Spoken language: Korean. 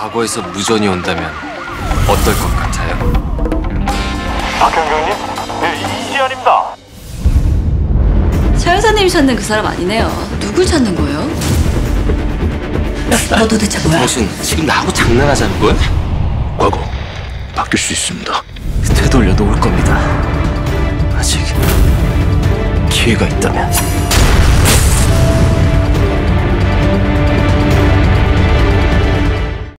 과거에서 무전이 온다면 어떨 것 같아요? 박형경님? 네, 이지현입니다. 차 여사님이 찾는 그 사람 아니네요. 누굴 찾는 거예요? 너 도대체 뭐야? 무슨 지금 나하고 장난하자는 거야? 과거 바뀔 수 있습니다. 되돌려 놓을 겁니다. 아직 기회가 있다면.